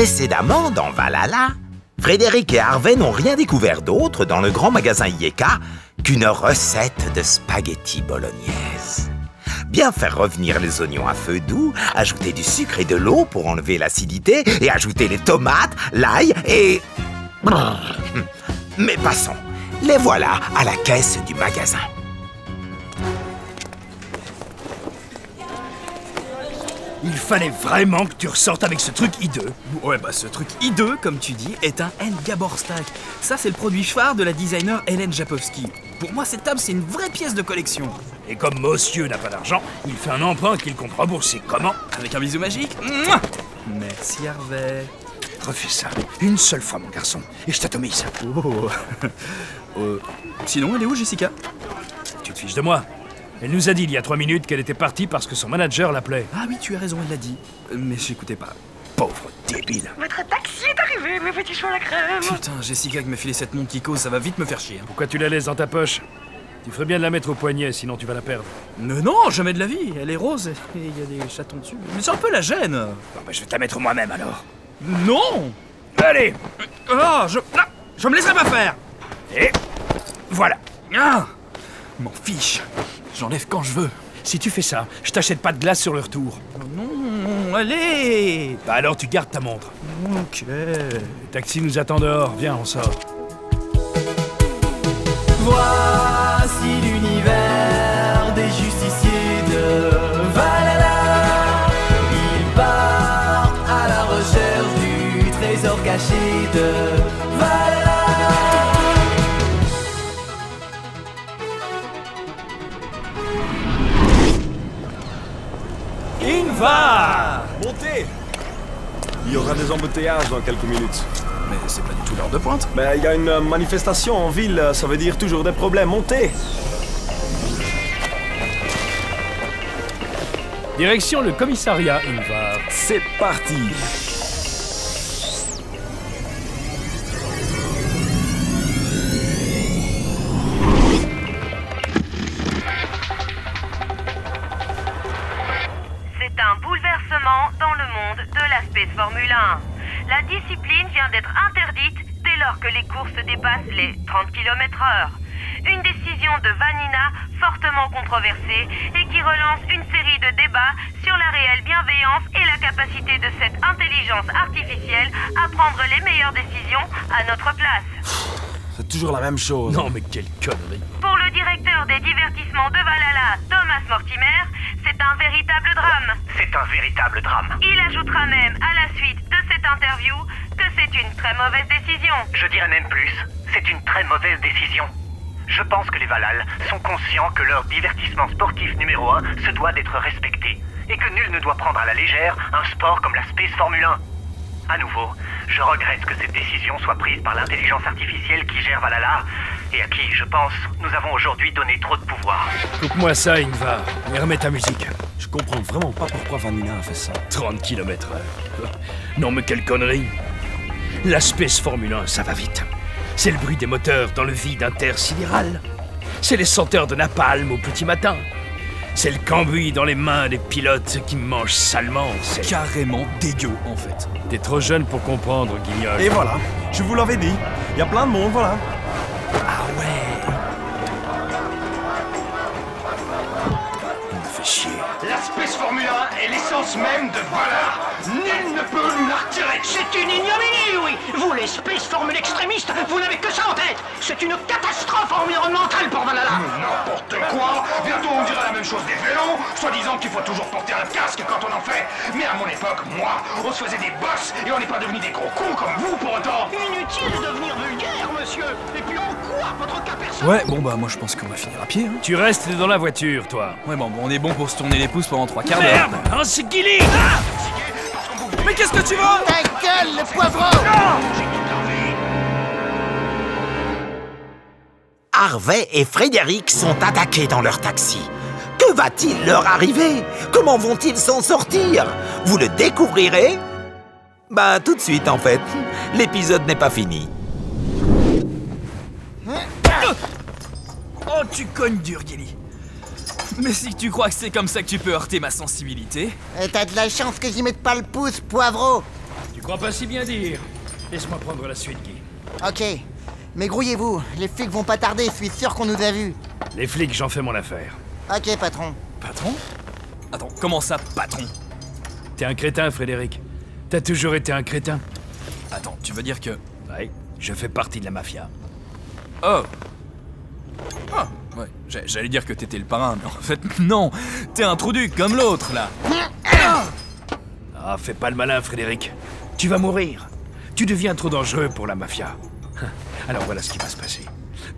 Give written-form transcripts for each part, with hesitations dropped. Précédemment, dans Valhalla, Frédéric et Harvey n'ont rien découvert d'autre dans le grand magasin Ikea qu'une recette de spaghettis bolognaise. Bien faire revenir les oignons à feu doux, ajouter du sucre et de l'eau pour enlever l'acidité et ajouter les tomates, l'ail et... Mais passons, les voilà à la caisse du magasin. Il fallait vraiment que tu ressortes avec ce truc hideux. Ouais, bah ce truc hideux, comme tu dis, est un Engabor stack. Ça, c'est le produit phare de la designer Hélène Japowski. Pour moi, cette table, c'est une vraie pièce de collection. Et comme monsieur n'a pas d'argent, il fait un emprunt qu'il compte rembourser. Comment? Avec un bisou magique. Mouah. Merci, Harvey. Refais ça, une seule fois, mon garçon, et je t'atomise. Oh. Sinon, elle est où, Jessica? Tu te fiches de moi? Elle nous a dit il y a 3 minutes qu'elle était partie parce que son manager l'appelait. Ah oui, tu as raison, elle l'a dit. Mais j'écoutais pas. Pauvre débile. Votre taxi est arrivé, mes petits choux à la crème. Putain, Jessica qui m'a filé cette montre Kiko, ça va vite me faire chier. Hein. Pourquoi tu la laisses dans ta poche? Tu ferais bien de la mettre au poignet, sinon tu vas la perdre. Mais non, jamais de la vie. Elle est rose et il y a des chatons dessus. Mais c'est un peu la gêne. Bon, bah je vais te la mettre moi-même alors. Non. Allez. Ah, je me laisserai pas faire. Et voilà. Ah, m'en fiche. J'enlève quand je veux. Si tu fais ça, je t'achète pas de glace sur le retour. Non, allez. Bah alors tu gardes ta montre. Ok. Le taxi nous attend dehors. Viens, on sort. Voici l'univers des justiciers de Valhalla. Ils partent à la recherche du trésor caché de Valhalla. Ingvar! Montez! Il y aura des embouteillages dans quelques minutes. Mais c'est pas du tout l'heure de pointe. Mais il y a une manifestation en ville, ça veut dire toujours des problèmes. Montez! Direction le commissariat, Ingvar. C'est parti! Space Formule 1. La discipline vient d'être interdite dès lors que les courses dépassent les 30 km/h. Une décision de Vanina fortement controversée et qui relance une série de débats sur la réelle bienveillance et la capacité de cette intelligence artificielle à prendre les meilleures décisions à notre place. C'est toujours la même chose. Non mais quelle connerie. Pour le directeur des divertissements de Valhalla, Thomas Mortimer, c'est un véritable drame. C'est un véritable drame. Il ajoutera même à la suite de cette interview que c'est une très mauvaise décision. Je dirais même plus, c'est une très mauvaise décision. Je pense que les Valhalla sont conscients que leur divertissement sportif numéro 1 se doit d'être respecté et que nul ne doit prendre à la légère un sport comme la Space Formule 1. À nouveau, je regrette que cette décision soit prise par l'intelligence artificielle qui gère Valhalla et à qui, je pense, nous avons aujourd'hui donné trop de pouvoir. Coupe-moi ça, Ingvar, et remets ta musique. Je comprends vraiment pas pourquoi Vanina a fait ça. 30 km/h. Non mais quelle connerie. La Space Formule 1, ça va vite. C'est le bruit des moteurs dans le vide intersidéral. C'est les senteurs de napalm au petit matin. C'est le cambouis dans les mains des pilotes qui mangent salement, c'est... carrément dégueu, en fait. T'es trop jeune pour comprendre, Guignol. Et voilà, je vous l'avais dit. Il y a plein de monde, voilà. Ah ouais. Il me fait chier. La Space Formule 1 est l'essence même de Valor. Nul ne peut nous la retirer. C'est une ignominie, oui. Vous, les Space Formule extrémistes, vous n'avez que ça en tête. C'est une catastrophe environnementale pour Valhalla. N'importe quoi. Bientôt, on dira la même chose des vélos, soi-disant qu'il faut toujours porter un casque quand on en fait. Mais à mon époque, moi, on se faisait des bosses et on n'est pas devenus des gros cons comme vous pour autant. Inutile de devenir vulgaire, monsieur. Et puis on court votre cas personne. Ouais, bon bah moi je pense qu'on va finir à pied. Hein. Tu restes dans la voiture, toi. Ouais, bon, on est bon pour se tourner les pouces pendant 3 quarts d'heure. Merde, hein, c'est Guy Lee. Ah mais qu'est-ce que tu veux? Ta gueule, le poivron! Harvey et Frédéric sont attaqués dans leur taxi. Que va-t-il leur arriver? Comment vont-ils s'en sortir? Vous le découvrirez? Bah, tout de suite, en fait. L'épisode n'est pas fini. Oh, tu cognes dur, Guy Lee. Mais si tu crois que c'est comme ça que tu peux heurter ma sensibilité... T'as de la chance que j'y mette pas le pouce, poivreau. Tu crois pas si bien dire. Laisse-moi prendre la suite, Guy. Ok. Mais grouillez-vous, les flics vont pas tarder, je suis sûr qu'on nous a vus. Les flics, j'en fais mon affaire. Ok, patron. Patron? Attends, comment ça, patron? T'es un crétin, Frédéric. T'as toujours été un crétin. Attends, tu veux dire que... Ouais, je fais partie de la mafia. Oh. Ah, ouais, j'allais dire que t'étais le parrain, mais en fait, non. T'es un trou-duc comme l'autre, là. Ah, fais pas le malin, Frédéric. Tu vas mourir. Tu deviens trop dangereux pour la mafia. Alors voilà ce qui va se passer.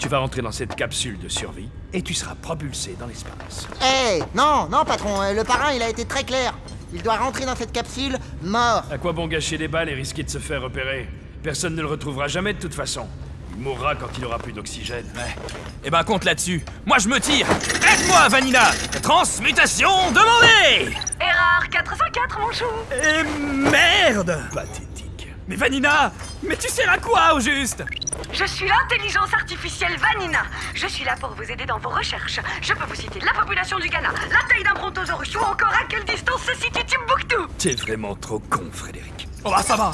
Tu vas rentrer dans cette capsule de survie et tu seras propulsé dans l'espace. Hey, non, non, patron, le parrain, il a été très clair. Il doit rentrer dans cette capsule mort. À quoi bon gâcher des balles et risquer de se faire repérer? Personne ne le retrouvera jamais de toute façon. Il mourra quand il aura plus d'oxygène. Ouais. Eh ben, compte là-dessus. Moi, je me tire. Aide-moi, Vanina. Transmutation demandée. Erreur 404, mon chou. Eh merde. Pathétique. Mais Vanina, mais tu sers à quoi, au juste? Je suis l'intelligence artificielle Vanina. Je suis là pour vous aider dans vos recherches. Je peux vous citer la population du Ghana, la taille d'un Brontosaurus ou encore à quelle distance se situe Timbuktu. T'es vraiment trop con, Frédéric. Oh bah, ça va.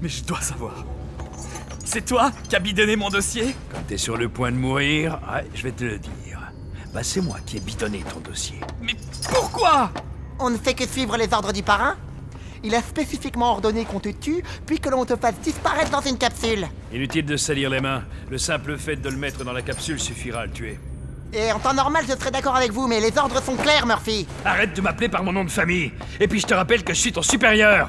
Mais je dois savoir. C'est toi qui as bidonné mon dossier? Quand t'es sur le point de mourir, ouais, je vais te le dire. Bah, c'est moi qui ai bidonné ton dossier. Mais pourquoi? On ne fait que suivre les ordres du parrain. Il a spécifiquement ordonné qu'on te tue, puis que l'on te fasse disparaître dans une capsule. Inutile de salir les mains. Le simple fait de le mettre dans la capsule suffira à le tuer. Et en temps normal, je serais d'accord avec vous, mais les ordres sont clairs, Murphy. Arrête de m'appeler par mon nom de famille. Et puis je te rappelle que je suis ton supérieur.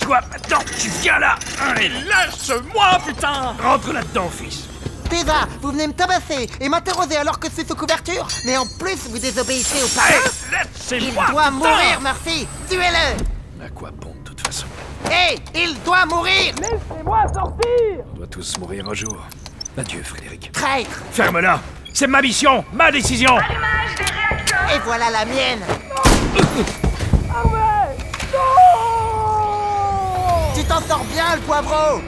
Toi, attends, tu viens là. Allez, lâche-moi, putain. Rentre là-dedans, fils. Déjà, vous venez me tabasser et m'interroger alors que c'est sous couverture. Mais en plus, vous désobéissez au parrain. Il doit mourir, Murphy. Tuez-le. À quoi bon, de toute façon? Hé, il doit mourir! Laissez-moi sortir! On doit tous mourir un jour. Adieu, Frédéric. Traître! Ferme-la! C'est ma mission, ma décision! Allumage des réacteurs! Et voilà la mienne! Non. Ah ouais! Non! Tu t'en sors bien, le poivreau!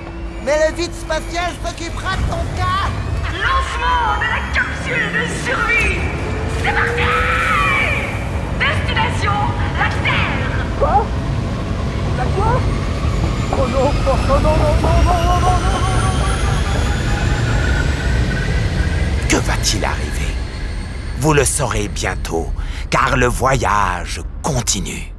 Mais le vide spatial s'occupera de ton cas! Lancement de la capsule de survie! C'est parti! Destination, la Terre! Quoi? Quoi? Oh non, oh non, non, non, non, non, non. Que va-t-il arriver? Vous le saurez bientôt, car le voyage continue.